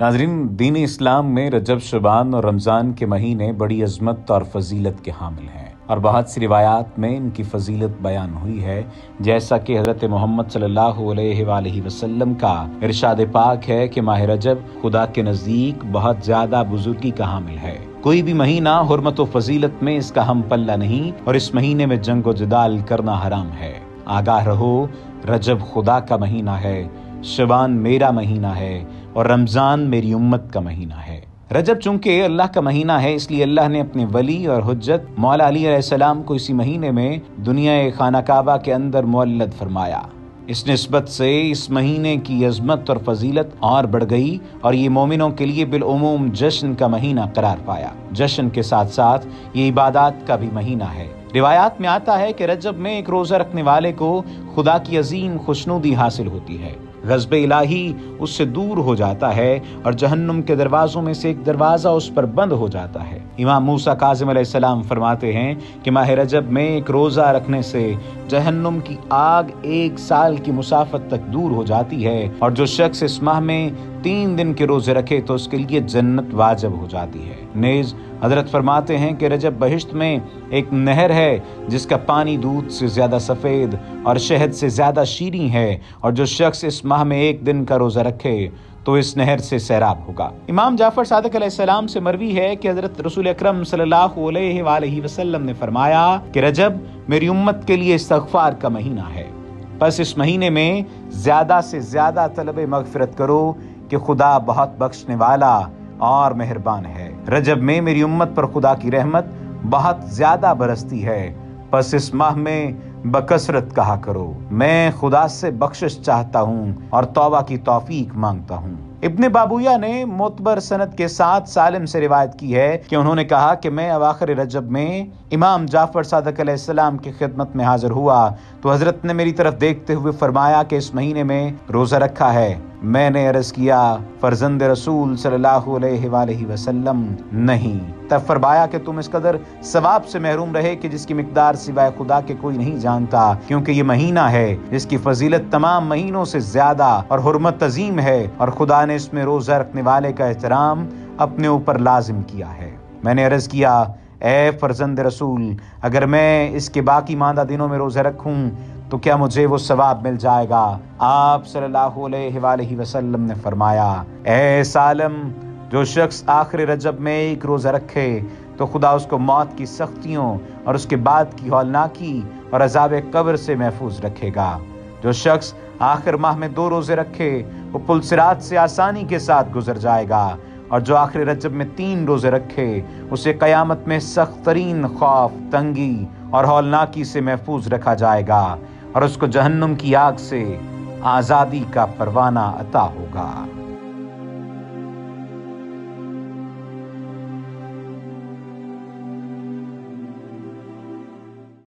नाज़रीन दीन इस्लाम में रजब शबान और रमज़ान के महीने बड़ी अजमत और फजीलत के हामिल हैं और बहुत सी रिवायात में इनकी फजीलत बयान हुई है, जैसा कि हजरत मोहम्मद सल्लल्लाहु अलैहि वसल्लम का इरशाद पाक है कि माह रजब खुदा के नज़दीक बहुत ज्यादा बुजुर्गी का हामिल है। कोई भी महीना हुर्मत व फजीलत में इसका हम पल्ला नहीं और इस महीने में जंग व जिदाल करना हराम है। आगाह रहो, रजब खुदा का महीना है, शबान मेरा महीना है और रमज़ान मेरी उम्मत का महीना है। रजब चूंकि अल्लाह का महीना है, इसलिए अल्लाह ने अपने वली और हुज्जत मौला अली अलैहिस्सलाम को इसी महीने में दुनिया खाना काबा के अंदर मुअल्लद फरमाया। इस निस्बत से इस महीने की अजमत और फजीलत और बढ़ गई और ये मोमिनों के लिए बिलअमूम जश्न का महीना करार पाया। जश्न के साथ साथ ये इबादत का भी महीना है। रिवायात में आता है कि रजब में एक रोज़ा रखने वाले को खुदा की अजीम खुशनुदी हासिल होती है, ग़ज़ब इलाही उससे दूर हो जाता है और जहन्नुम के दरवाज़ों में से एक दरवाज़ा उस पर बंद हो जाता है। इमाम मूसा काज़िम अलैहिस्सलाम फरमाते हैं कि माह रजब में एक रोज़ा रखने से जहन्नुम की आग एक साल की मुसाफत तक दूर हो जाती है और जो शख्स इस माह में 3 दिन के रोजे रखे तो उसके लिए जन्नत वाजिब हो जाती है। नेज हजरत फरमाते हैं कि रजब बहिश्त में एक नहर है जिसका पानी दूध से ज्यादा सफ़ेद और शहद से ज्यादा शीरीं है और जो शख्स इस माह में 1 दिन का रोजा रखे तो इस नहर से सैराब होगा। इमाम जाफर सादक अलैहिस्सलाम से मरवी है कि हजरत रसूल अकरम सल्लल्लाहु अलैहि वसल्लम ने फरमाया कि रजब मेरी उम्मत के लिए इस्तग़फ़ार का महीना है, बस इस महीने में ज्यादा से ज्यादा तलब मग़फ़िरत करो कि खुदा बहुत बख्शने वाला और मेहरबान है। रजब में मेरी उम्मत पर खुदा की रहमत बहुत ज्यादा बरसती है, बस इस माह में बकसरत कहा करो, मैं खुदा से बख्शिश चाहता हूँ और तौबा की तौफीक मांगता हूँ। इबने बाबूया ने मोतबर सनद के साथ सालिम से रिवायत की है कि उन्होंने कहा कि मैं अवाखिर रजब में इमाम जाफर सादक अलैहिस्सलाम की खिदमत में हाजिर हुआ तो हजरत ने मेरी तरफ देखते हुए फरमाया कि इस महीने में रोज़ा रखा है। मैंने अर्ज किया फरजंद रसूल सल्लल्लाहु अलैहि वसल्लम नहीं। तब फरमाया कि तुम इस कदर सवाब से महरूम रहे कि जिसकी मिकदार सिवाय खुदा के कोई नहीं जानता, क्योंकि ये महीना है जिसकी फजीलत तमाम महीनों से ज्यादा और हुर्मत अजीम है और खुदा ने इसमें रोजा रखने वाले का एहतराम अपने ऊपर लाजिम किया है। मैंने अर्ज किया ए फरजंद रसूल, अगर मैं इसके बाकी मांदा दिनों में रोजा रखूं तो क्या मुझे वो सवाब मिल जाएगा? आप सल्लल्लाहु अलैहि वसल्लम ने फरमाया ए सालम, जो शख्स आखिर रजब में एक रोज़ा रखे तो खुदा उसको मौत की सख्तियों और उसके बाद की हौलनाकी और अजाब कब्र से महफूज रखेगा। जो शख्स आखिर माह में 2 रोज़े रखे वो पुल सिरात से आसानी के साथ गुजर जाएगा और जो आखिर रजब में 3 रोज़े रखे उसे कयामत में सख्त तरीन खौफ, तंगी और हौलनाकी से महफूज रखा जाएगा और उसको जहन्नुम की आग से आज़ादी का परवाना अता होगा।